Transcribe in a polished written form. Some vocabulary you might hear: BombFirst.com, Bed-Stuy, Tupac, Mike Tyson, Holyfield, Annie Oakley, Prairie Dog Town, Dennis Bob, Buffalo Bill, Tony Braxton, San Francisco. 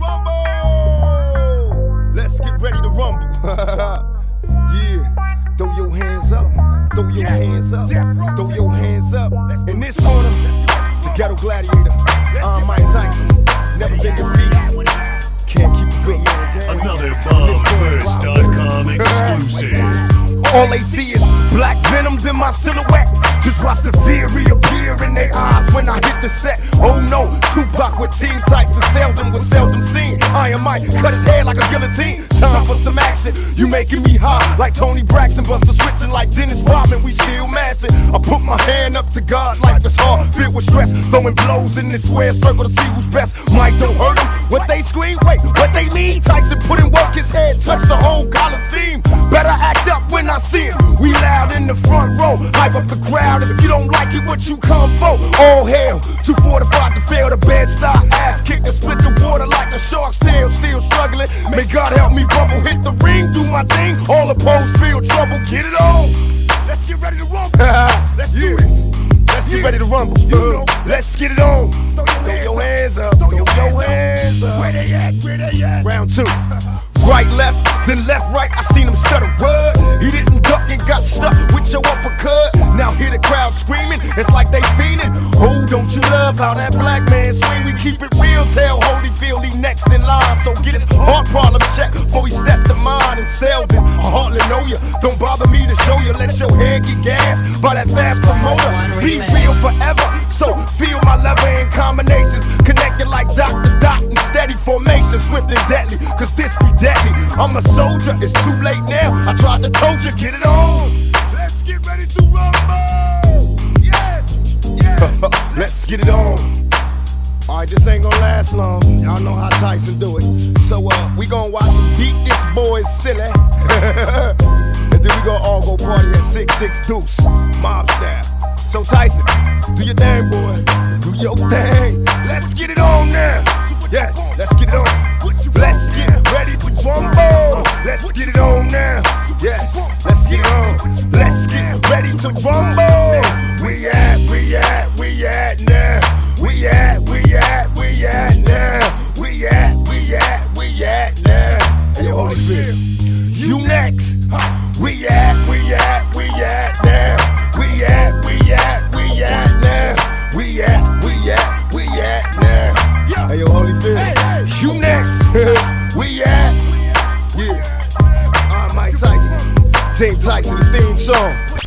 rumble. Let's get ready to rumble. Yeah, throw your hands up, throw your hands up, throw your hands up. In this corner, the ghetto gladiator, I'm Mike Tyson, never been defeated. Can't keep it going. Another BombFirst.com exclusive. All they see is black venoms in my silhouette. Just watch the fury appear in their eyes when I hit the set. Oh no, Tupac with Team Tyson was seldom seen. Iron Mike cut his head like a guillotine. Time for some action. You making me high like Tony Braxton, buster switching like Dennis Bob, and we still mashing. I put my hand up to God, life is hard, filled with stress, throwing blows in this square circle to see who's best. Mike don't hurt him, what they scream, wait, what they mean? Tyson put in work, his head touched the whole Coliseum. Better act up when I see him. We loud in the front row, hype up the crowd. If you don't like it, what you come for? All hell, too fortified to fail. The Bed-Stuy ass kicked and split the water like a shark's tail. Still struggling, may God help me bubble. Hit the ring, do my thing. All opposed feel trouble, get it on. Let's get ready to rumble. Let's do it. Let's get ready to rumble. Let's get it on. Throw your hands up. Throw your hands up. Where they at? Where they at? Round two. Right, left, then left, right. I seen him stutter. Word. He didn't duck and got stuck with your uppercut. Now hear the crowd screaming. It's like they fiending. Oh, don't you love how that black man swing? We keep it real. Tell Holyfield he next in line. So get his heart problem checked before he stepped to mine. And Selden, I hardly know ya. Don't bother me to show ya. Let your head get gassed by that fast promoter. Be real forever. So feel my lever in combinations. Connected like dot-to-dot in steady formation. Swift and deadly. Cause this be deadly. I'm a soldier, it's too late now. I tried to told you, get it on. Let's get ready to rumble. Yes, yes. Let's get it on. Alright, this ain't gonna last long. Y'all know how Tyson do it. So we gonna watch him beat this boy silly. And then we gonna all go party at 6-6 Deuce mob style. So Tyson, do your thing, boy. Do your thing. Let's get it on now. Yes, let's get it on. Let's get ready to rumble. Let's get it on now. Yes, let's get on. Let's get ready to rumble. We at now. We at now. We at now. Hey, Holyfield, you next. We at now. We at now. We at now. Hey, yo, Holyfield, you next. We at, yeah, I'm Mike Tyson, Team Tyson, the theme song.